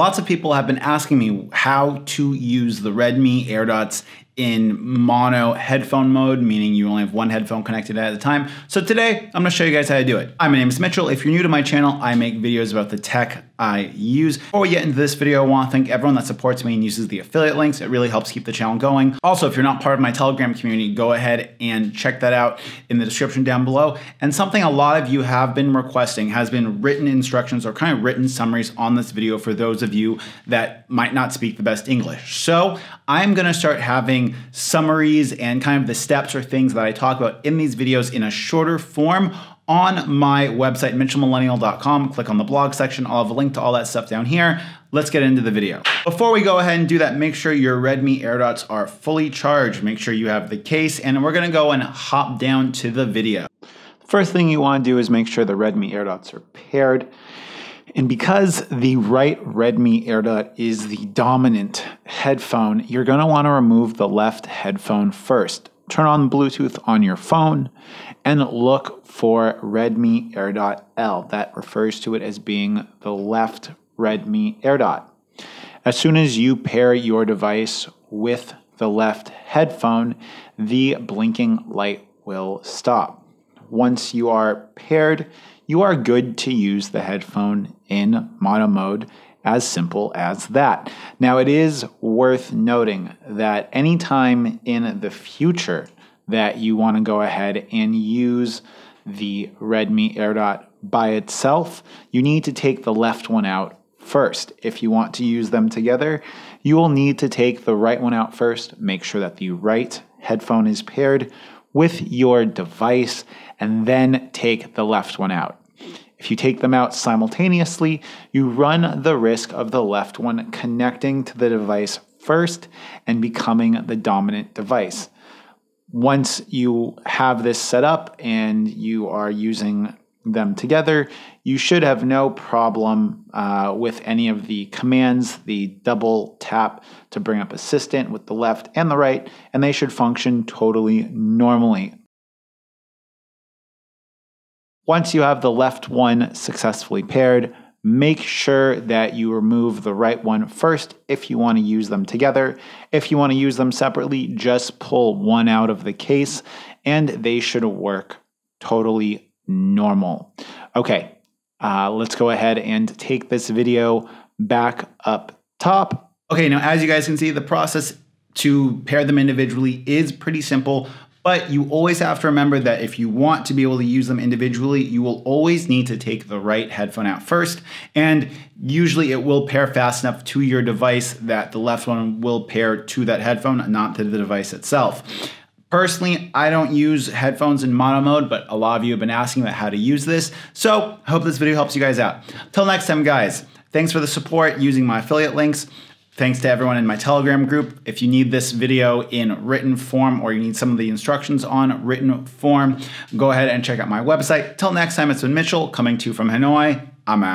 Lots of people have been asking me how to use the Redmi AirDots in mono headphone mode, meaning you only have one headphone connected at a time. So today, I'm gonna show you guys how to do it. Hi, my name is Mitchell. If you're new to my channel, I make videos about the tech I use. Before we get into this video, I wanna thank everyone that supports me and uses the affiliate links. It really helps keep the channel going. Also, if you're not part of my Telegram community, go ahead and check that out in the description down below. And something a lot of you have been requesting has been written instructions or kind of written summaries on this video for those of you that might not speak the best English. So I'm gonna start having summaries and kind of the steps or things that I talk about in these videos in a shorter form on my website, MitchellMillennial.com. Click on the blog section. I'll have a link to all that stuff down here. Let's get into the video. Before we go ahead and do that, make sure your Redmi AirDots are fully charged. Make sure you have the case, and we're gonna go and hop down to the video. First thing you wanna do is make sure the Redmi AirDots are paired. And because the right Redmi AirDot is the dominant headphone, you're gonna wanna remove the left headphone first. Turn on Bluetooth on your phone and look for Redmi AirDot L. That refers to it as being the left Redmi AirDot. As soon as you pair your device with the left headphone, the blinking light will stop. Once you are paired, you are good to use the headphone in mono mode, as simple as that. Now, it is worth noting that anytime in the future that you want to go ahead and use the Redmi AirDot by itself, you need to take the left one out first. If you want to use them together, you will need to take the right one out first. Make sure that the right headphone is paired with your device, and then take the left one out. If you take them out simultaneously, you run the risk of the left one connecting to the device first and becoming the dominant device. Once you have this set up and you are using them together, you should have no problem with any of the commands, the double tap to bring up Assistant with the left and the right, and they should function totally normally. Once you have the left one successfully paired, make sure that you remove the right one first if you want to use them together. If you want to use them separately, just pull one out of the case and they should work totally normal. Okay, let's go ahead and take this video back up top. Okay, now as you guys can see, the process to pair them individually is pretty simple. But you always have to remember that if you want to be able to use them individually, you will always need to take the right headphone out first. And usually it will pair fast enough to your device that the left one will pair to that headphone, not to the device itself. Personally, I don't use headphones in mono mode, but a lot of you have been asking about how to use this. So I hope this video helps you guys out. Till next time, guys, thanks for the support using my affiliate links. Thanks to everyone in my Telegram group. If you need this video in written form or you need some of the instructions on written form, go ahead and check out my website. Till next time, it's been Mitchell coming to you from Hanoi. I'm out.